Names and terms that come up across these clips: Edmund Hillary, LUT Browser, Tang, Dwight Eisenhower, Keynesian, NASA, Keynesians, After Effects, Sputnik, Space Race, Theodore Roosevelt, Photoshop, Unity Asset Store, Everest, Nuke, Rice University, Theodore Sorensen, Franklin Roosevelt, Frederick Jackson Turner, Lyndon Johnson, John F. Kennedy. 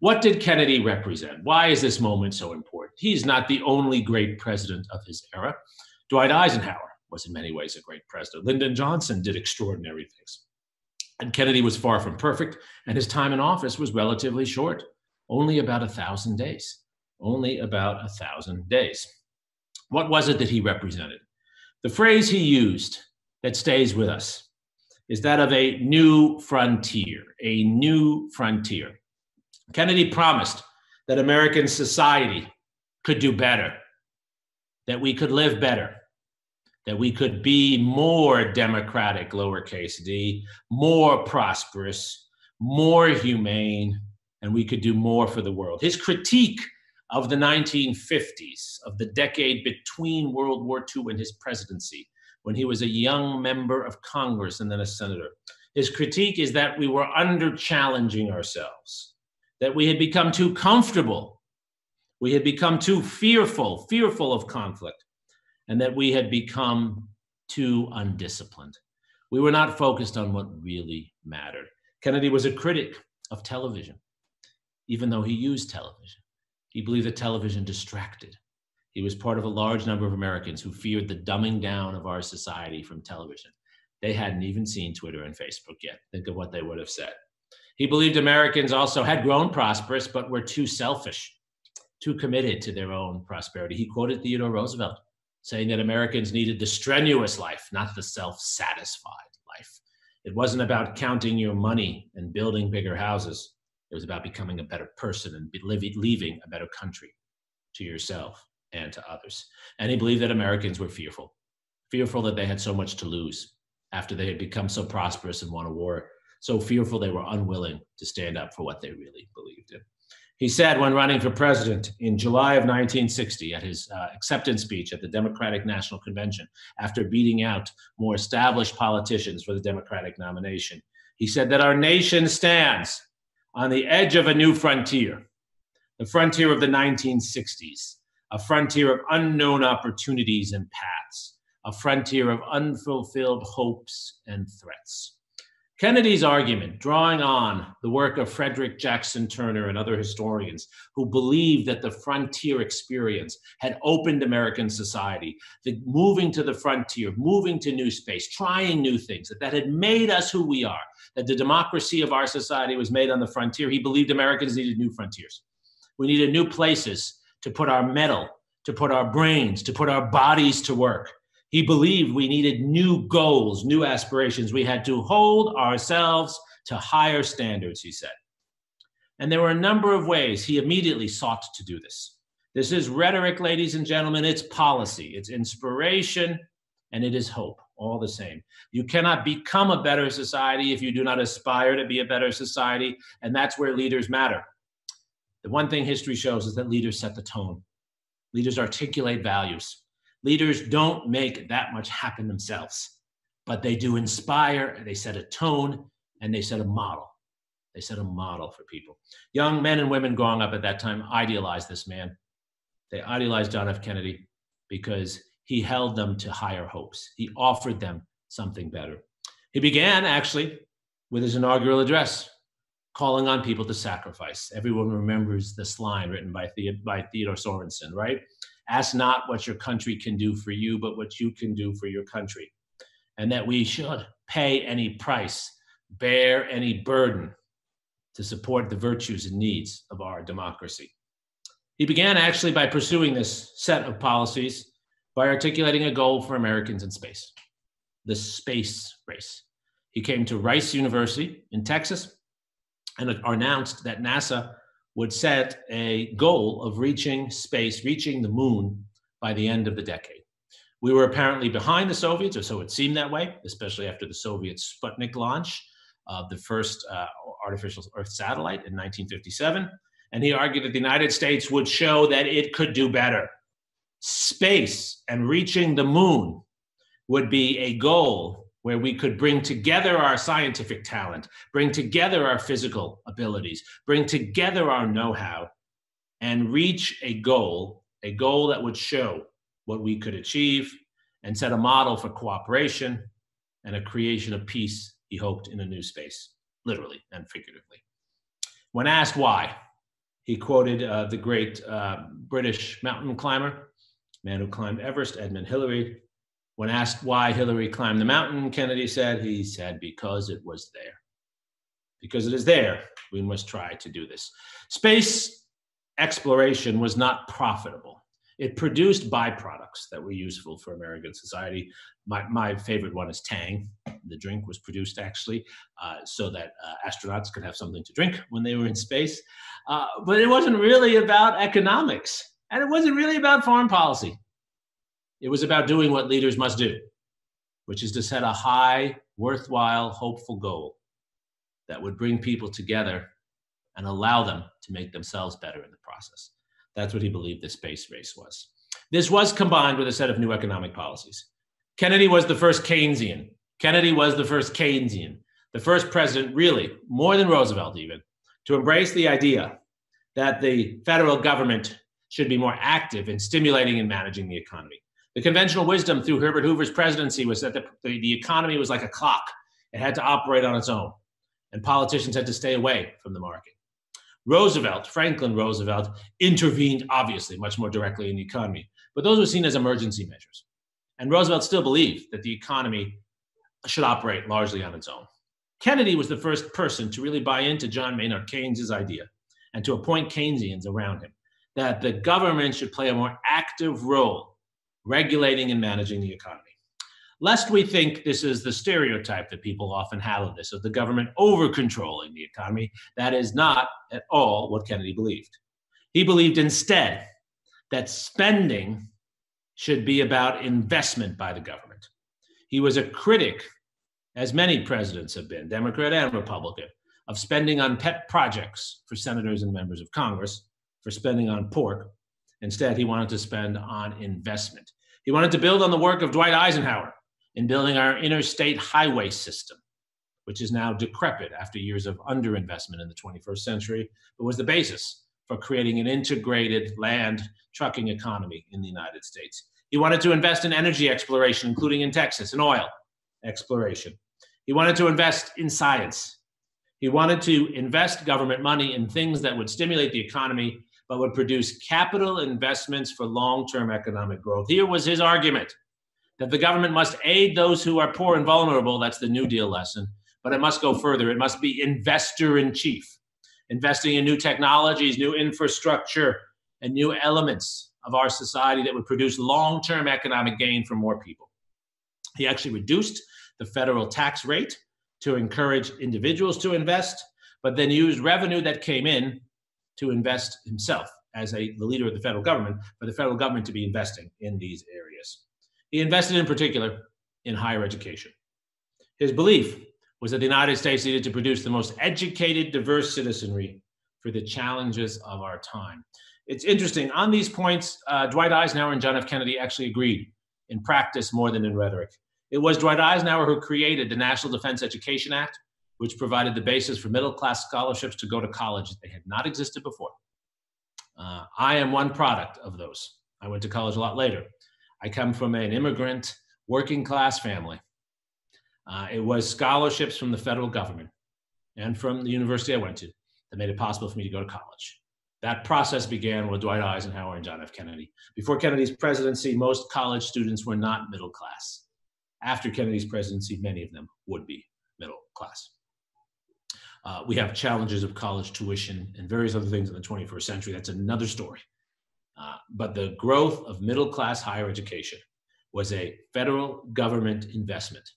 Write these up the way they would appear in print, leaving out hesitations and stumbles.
What did Kennedy represent? Why is this moment so important? He's not the only great president of his era. Dwight Eisenhower was in many ways a great president. Lyndon Johnson did extraordinary things. And Kennedy was far from perfect, and his time in office was relatively short, only about 1,000 days, only about 1,000 days. What was it that he represented? The phrase he used that stays with us is that of a new frontier, a new frontier. Kennedy promised that American society could do better, that we could live better, that we could be more democratic, lowercase d, more prosperous, more humane, and we could do more for the world. His critique of the 1950s, of the decade between World War II and his presidency, when he was a young member of Congress and then a senator, his critique is that we were under-challenging ourselves, that we had become too comfortable, we had become too fearful of conflict, and that we had become too undisciplined. We were not focused on what really mattered. Kennedy was a critic of television, even though he used television. He believed that television distracted. He was part of a large number of Americans who feared the dumbing down of our society from television. They hadn't even seen Twitter and Facebook yet. Think of what they would have said. He believed Americans also had grown prosperous, but were too selfish, too committed to their own prosperity. He quoted Theodore Roosevelt, saying that Americans needed the strenuous life, not the self-satisfied life. It wasn't about counting your money and building bigger houses. It was about becoming a better person and leaving a better country to yourself and to others. And he believed that Americans were fearful that they had so much to lose after they had become so prosperous and won a war, so fearful they were unwilling to stand up for what they really believed in. He said when running for president in July of 1960 at his acceptance speech at the Democratic National Convention, after beating out more established politicians for the Democratic nomination, he said that our nation stands on the edge of a new frontier, the frontier of the 1960s, a frontier of unknown opportunities and paths, a frontier of unfulfilled hopes and threats. Kennedy's argument, drawing on the work of Frederick Jackson Turner and other historians who believed that the frontier experience had opened American society, the moving to the frontier, moving to new space, trying new things, that had made us who we are, that the democracy of our society was made on the frontier. He believed Americans needed new frontiers. We needed new places to put our mettle, to put our brains, to put our bodies to work. He believed we needed new goals, new aspirations. We had to hold ourselves to higher standards, he said. And there were a number of ways he immediately sought to do this. This is rhetoric, ladies and gentlemen. It's policy, it's inspiration, and it is hope, all the same. You cannot become a better society if you do not aspire to be a better society, and that's where leaders matter. The one thing history shows is that leaders set the tone. Leaders articulate values. Leaders don't make that much happen themselves, but they do inspire, they set a tone, and they set a model. They set a model for people. Young men and women growing up at that time idealized this man. They idealized John F. Kennedy because he held them to higher hopes. He offered them something better. He began, actually, with his inaugural address, calling on people to sacrifice. Everyone remembers this line written by Theodore Sorensen, right? Ask not what your country can do for you, but what you can do for your country. And that we should pay any price, bear any burden to support the virtues and needs of our democracy. He began actually by pursuing this set of policies by articulating a goal for Americans in space, the space race. He came to Rice University in Texas and announced that NASA would set a goal of reaching space, reaching the moon by the end of the decade. We were apparently behind the Soviets, or so it seemed that way, especially after the Soviet Sputnik launch of the first artificial Earth satellite in 1957. And he argued that the United States would show that it could do better. Space and reaching the moon would be a goal where we could bring together our scientific talent, bring together our physical abilities, bring together our know-how, and reach a goal that would show what we could achieve and set a model for cooperation and a creation of peace, he hoped, in a new space, literally and figuratively. When asked why, He quoted the great British mountain climber, man who climbed Everest, Edmund Hillary. When asked why Hillary climbed the mountain, Kennedy said, because it was there. Because it is there, we must try to do this. Space exploration was not profitable. It produced byproducts that were useful for American society. My favorite one is Tang. The drink was produced actually so that astronauts could have something to drink when they were in space. But it wasn't really about economics, and it wasn't really about foreign policy. It was about doing what leaders must do, which is to set a high, worthwhile, hopeful goal that would bring people together and allow them to make themselves better in the process. That's what he believed the space race was. This was combined with a set of new economic policies. Kennedy was the first Keynesian. The first president, really, more than Roosevelt even, to embrace the idea that the federal government should be more active in stimulating and managing the economy. The conventional wisdom through Herbert Hoover's presidency was that the economy was like a clock. It had to operate on its own, and politicians had to stay away from the market. Roosevelt, Franklin Roosevelt, intervened obviously much more directly in the economy, but those were seen as emergency measures. And Roosevelt still believed that the economy should operate largely on its own. Kennedy was the first person to really buy into John Maynard Keynes's idea and to appoint Keynesians around him, that the government should play a more active role regulating and managing the economy. Lest we think this is the stereotype that people often have of this, of the government over-controlling the economy, that is not at all what Kennedy believed. He believed instead that spending should be about investment by the government. He was a critic, as many presidents have been, Democrat and Republican, of spending on pet projects for senators and members of Congress, for spending on pork. Instead, he wanted to spend on investment. He wanted to build on the work of Dwight Eisenhower in building our interstate highway system, which is now decrepit after years of underinvestment in the 21st century, but was the basis for creating an integrated land trucking economy in the United States. He wanted to invest in energy exploration, including in Texas, in oil exploration. He wanted to invest in science. He wanted to invest government money in things that would stimulate the economy but would produce capital investments for long-term economic growth. Here was his argument, that the government must aid those who are poor and vulnerable. That's the New Deal lesson, but it must go further. It must be investor in chief, investing in new technologies, new infrastructure, and new elements of our society that would produce long-term economic gain for more people. He actually reduced the federal tax rate to encourage individuals to invest, but then used revenue that came in to invest himself as the leader of the federal government, for the federal government to be investing in these areas. He invested in particular in higher education. His belief was that the United States needed to produce the most educated, diverse citizenry for the challenges of our time. It's interesting, on these points, Dwight Eisenhower and John F. Kennedy actually agreed in practice more than in rhetoric. It was Dwight Eisenhower who created the National Defense Education Act, which provided the basis for middle-class scholarships to go to college. They had not existed before. I am one product of those. I went to college a lot later. I come from an immigrant, working-class family. It was scholarships from the federal government and from the university I went to that made it possible for me to go to college. That process began with Dwight Eisenhower and John F. Kennedy. Before Kennedy's presidency, most college students were not middle-class. After Kennedy's presidency, many of them would be middle-class. We have challenges of college tuition and various other things in the 21st century. That's another story. But the growth of middle-class higher education was a federal government investment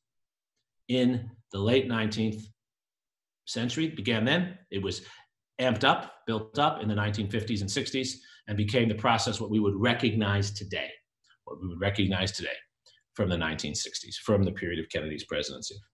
in the late 19th century. It began then. It was amped up, built up in the 1950s and 60s, and became the process what we would recognize today, from the 1960s, from the period of Kennedy's presidency.